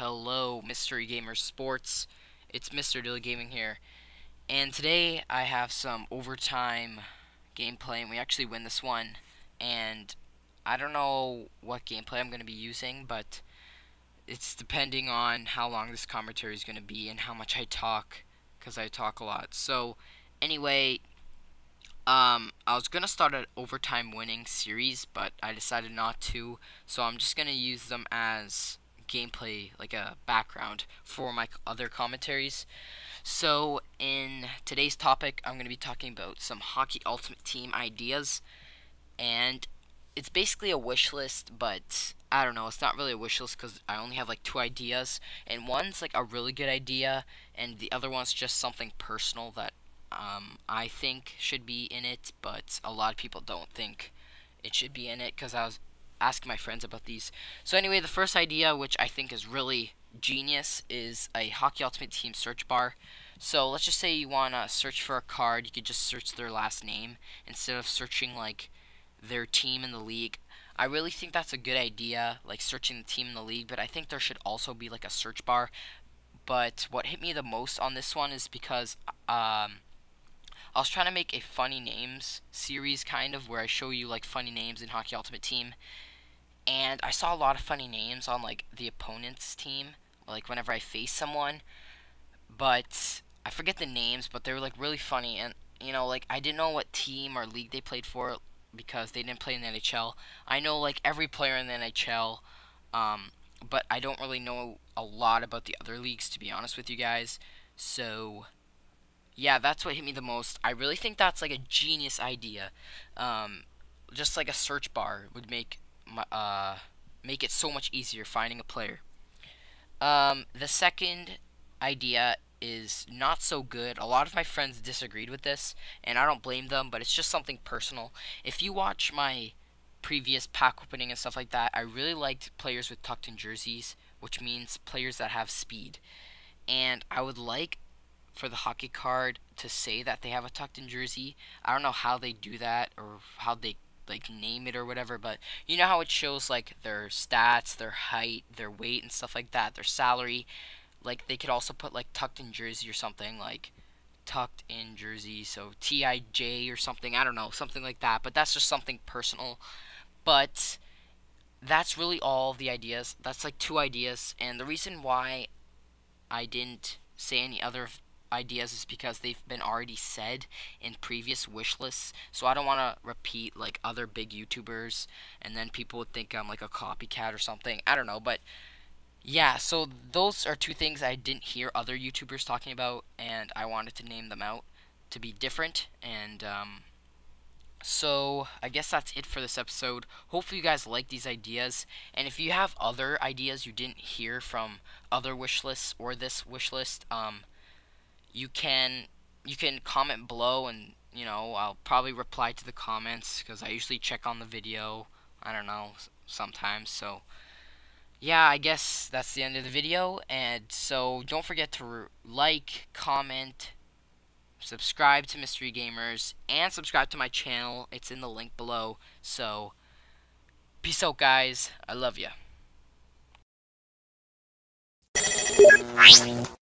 Hello, Mystery Gamer Sports. It's MrDillyGaming here, and today I have some overtime gameplay, and we actually win this one. And I don't know what gameplay I'm going to be using, but it's depending on how long this commentary is going to be and how much I talk, because I talk a lot. So anyway, I was going to start an overtime winning series, but I decided not to, so I'm just going to use them as gameplay, like a background for my other commentaries. So in today's topic, I'm going to be talking about some hockey ultimate team ideas, and it's basically a wish list, but I don't know, it's not really a wish list because I only have like two ideas, and one's like a really good idea and the other one's just something personal that I think should be in it, but a lot of people don't think it should be in it because I was asking my friends about these. So anyway, the first idea, which I think is really genius, is a hockey ultimate team search bar. So let's just say you want to search for a card, you could just search their last name instead of searching like their team in the league. I really think that's a good idea, like searching the team in the league, but I think there should also be like a search bar. But what hit me the most on this one is because I was trying to make a funny names series, kind of, where I show you like funny names in Hockey Ultimate Team. And I saw a lot of funny names on like the opponent's team, like whenever I face someone. But I forget the names, but they were like really funny, and you know, like I didn't know what team or league they played for because they didn't play in the NHL. I know like every player in the NHL, but I don't really know a lot about the other leagues, to be honest with you guys. So yeah, that's what hit me the most. I really think that's like a genius idea. Just like a search bar would make it so much easier finding a player. The second idea is not so good. A lot of my friends disagreed with this, and I don't blame them, but it's just something personal. If you watch my previous pack opening and stuff like that, I really liked players with tucked in jerseys, which means players that have speed. And I would like for the hockey card to say that they have a tucked in jersey. I don't know how they do that or how they like name it or whatever, but you know how it shows like their stats, their height, their weight and stuff like that, their salary. Like they could also put like tucked in jersey or something, like tucked in jersey, so TIJ or something, I don't know, something like that. But that's just something personal. But that's really all the ideas. That's like two ideas, and the reason why I didn't say any other ideas is because they've been already said in previous wish lists, so I don't want to repeat like other big YouTubers, and then people would think I'm like a copycat or something, I don't know. But yeah, so those are two things I didn't hear other YouTubers talking about, and I wanted to name them out to be different. And so I guess that's it for this episode. Hopefully you guys like these ideas, and if you have other ideas you didn't hear from other wish lists or this wish list, you can comment below, and you know, I'll probably reply to the comments because I usually check on the video, I don't know, sometimes. So yeah, I guess that's the end of the video, and so don't forget to like, comment, subscribe to Mystery Gamers, and subscribe to my channel. It's in the link below. So peace out, guys. I love ya.